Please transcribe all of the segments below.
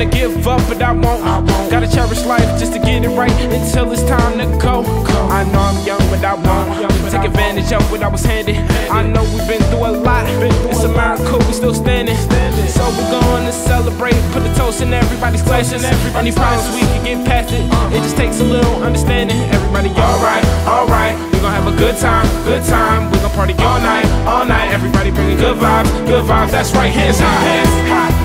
wanna give up, but I won't. Gotta cherish life just to get it right until it's time to go. I know I'm young, but I won't take advantage of what I was handed. I know we've been through a lot. It's a miracle we still standing. So we're gonna celebrate, put a toast in everybody's glasses. Only promise we can get past it. It just takes a little understanding. Everybody alright, alright. We're gonna have a good time, good time. We're gonna party all night, all night. Everybody bringing good vibes, good vibes. That's right, hands high, hands high.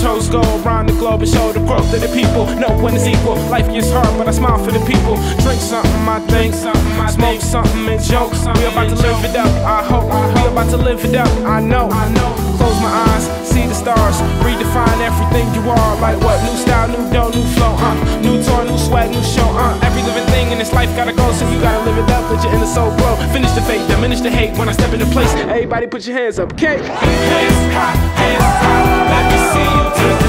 Toes go around the globe and show the growth of the people. No one is equal. Life gets hard, but I smile for the people. Drink something, I think something, I smoke something and joke. We about to live it up, I hope. We about to live it up, I know. Close my eyes, see the stars. Redefine everything you are. Like what? New style, new dough, new flow. New tour, new swag, new show. Every living thing in this life gotta go, so you gotta live it up. Let your inner soul grow. Finish the fate, diminish the hate. When I step into place, everybody put your hands up, okay? Hands high, hands high. Let me see you.